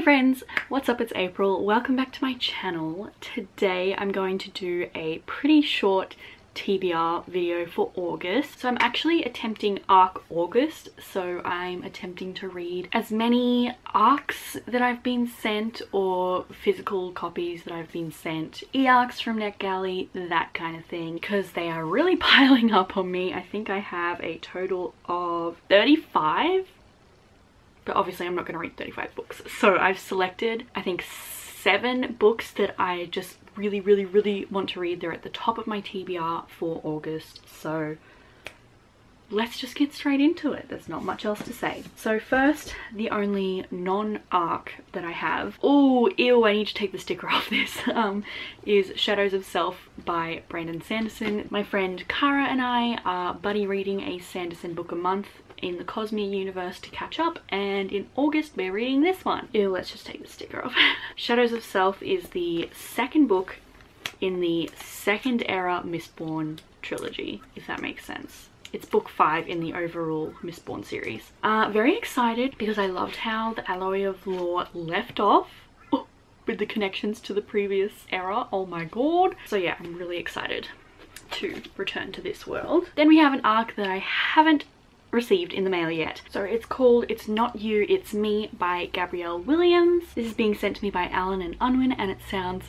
Hey friends, what's up? It's April. Welcome back to my channel. Today I'm going to do a pretty short TBR video for August. So I'm actually attempting Arc August, so I'm attempting to read as many arcs that I've been sent or physical copies that I've been sent, e-arcs from NetGalley, that kind of thing, because they are really piling up on me. I think I have a total of 35. But obviously I'm not going to read 35 books. So I've selected, I think, 7 books that I just really want to read. They're at the top of my TBR for August. So let's just get straight into it. There's not much else to say. So first, the only non-arc that I have, oh, ew, I need to take the sticker off this, is Shadows of Self by Brandon Sanderson. My friend Cara and I are buddy reading a Sanderson book a month in the Cosmere universe to catch up, and in August we're reading this one. Ew, let's just take the sticker off. Shadows of Self is the second book in the second era Mistborn trilogy, if that makes sense. It's book 5 in the overall Mistborn series. Very excited because I loved how the Alloy of Law left off with the connections to the previous era. Oh my god. So yeah, I'm really excited to return to this world. Then we have an arc that I haven't received in the mail yet. So it's called It's Not You, It's Me by Gabrielle Williams. This is being sent to me by Alan and Unwin, and it sounds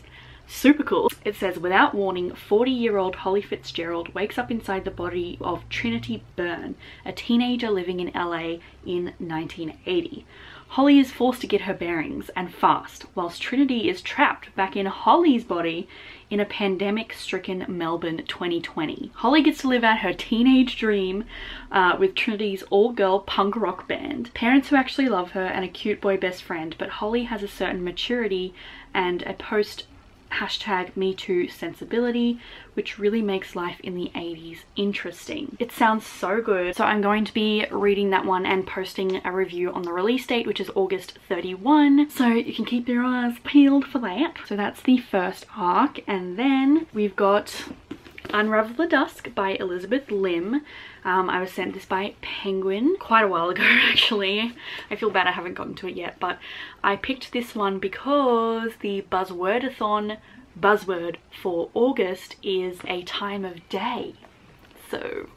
super cool. It says, without warning, 40-year-old Holly Fitzgerald wakes up inside the body of Trinity Byrne, a teenager living in LA in 1980. Holly is forced to get her bearings, and fast, whilst Trinity is trapped back in Holly's body in a pandemic-stricken Melbourne 2020. Holly gets to live out her teenage dream with Trinity's all-girl punk rock band, parents who actually love her, and a cute boy best friend, but Holly has a certain maturity and a post-#MeToo sensibility, which really makes life in the 80s interesting. It sounds so good. So I'm going to be reading that one and posting a review on the release date, which is August 31. So you can keep your eyes peeled for that. So that's the first arc. And then we've got Unravel the Dusk by Elizabeth Lim. I was sent this by Penguin quite a while ago, actually. I feel bad I haven't gotten to it yet, but I picked this one because the Buzzwordathon buzzword for August is a time of day. So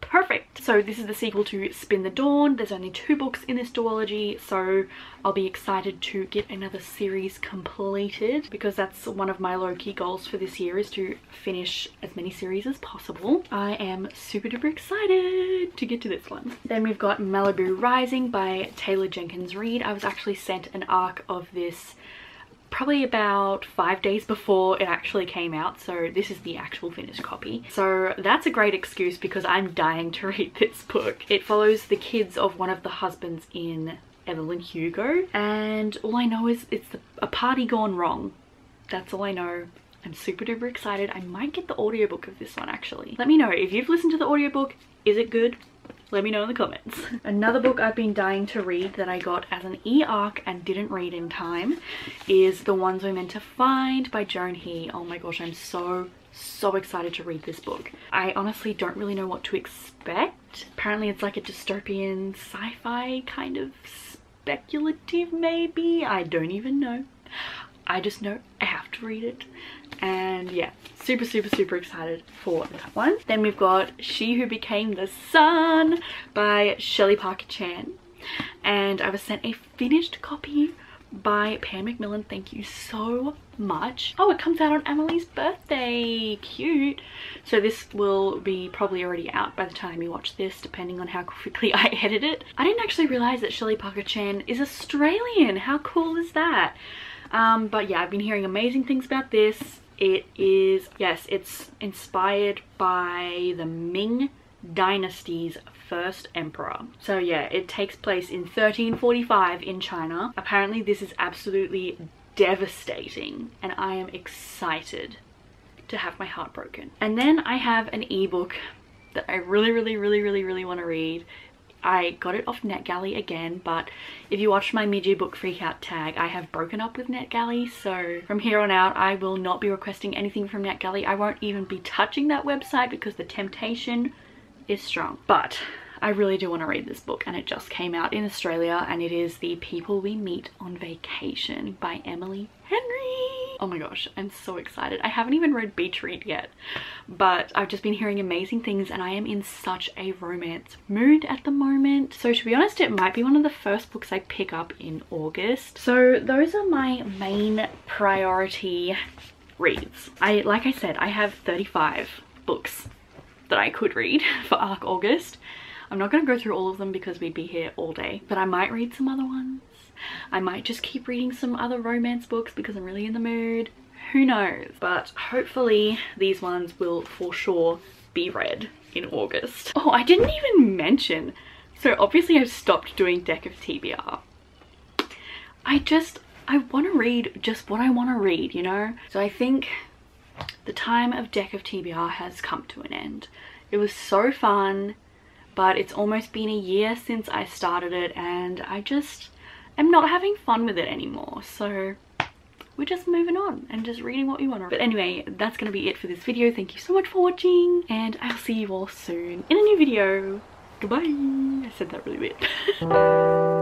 perfect. So this is the sequel to Spin the Dawn. There's only 2 books in this duology, so I'll be excited to get another series completed, because that's one of my low-key goals for this year, is to finish as many series as possible. I am super duper excited to get to this one. Then we've got Malibu Rising by Taylor Jenkins Reid. I was actually sent an arc of this probably about 5 days before it actually came out, so this is the actual finished copy. So that's a great excuse, because I'm dying to read this book. It follows the kids of one of the husbands in Evelyn Hugo, and all I know is it's a party gone wrong. That's all I know. I'm super duper excited. I might get the audiobook of this one, actually. Let me know if you've listened to the audiobook. Is it good? Let me know in the comments. Another book I've been dying to read that I got as an e-arc and didn't read in time is The Ones We're Meant to Find by Joan He. Oh my gosh, I'm so excited to read this book. I honestly don't really know what to expect. Apparently it's like a dystopian sci-fi kind of speculative, maybe? I don't even know. I just know I have to read it. And yeah, super excited for that one. Then we've got She Who Became the Sun by Shelley Parker Chan. And I was sent a finished copy by Pan Macmillan. Thank you so much. Oh, it comes out on Emily's birthday. Cute. So this will be probably already out by the time you watch this, depending on how quickly I edit it. I didn't actually realize that Shelley Parker Chan is Australian. How cool is that? But yeah, I've been hearing amazing things about this. It is, yes, it's inspired by the Ming dynasty's first emperor. So yeah, it takes place in 1345 in China. Apparently this is absolutely devastating, and I am excited to have my heart broken. And then I have an ebook that I really want to read. I got it off NetGalley again, but if you watch my mid-year book freakout tag, I have broken up with NetGalley, so from here on out I will not be requesting anything from NetGalley. I won't even be touching that website because the temptation is strong. But I really do want to read this book, and it just came out in Australia, and it is The People We Meet on Vacation by Emily Henry. Oh my gosh, I'm so excited. I haven't even read Beach Read yet, but I've just been hearing amazing things, and I am in such a romance mood at the moment. So to be honest, it might be one of the first books I pick up in August. So those are my main priority reads. Like I said, I have 35 books that I could read for ARC August. I'm not going to go through all of them because we'd be here all day, but I might read some other ones. I might just keep reading some other romance books because I'm really in the mood. Who knows? But hopefully these ones will for sure be read in August. Oh, I didn't even mention. So obviously I've stopped doing Deck of TBR. I want to read just what I want to read, you know? So I think the time of Deck of TBR has come to an end. It was so fun, but it's almost been a year since I started it, and I just am not having fun with it anymore. So we're just moving on and just reading what we want to read. But anyway, that's going to be it for this video. Thank you so much for watching, and I'll see you all soon in a new video. Goodbye. I said that really weird.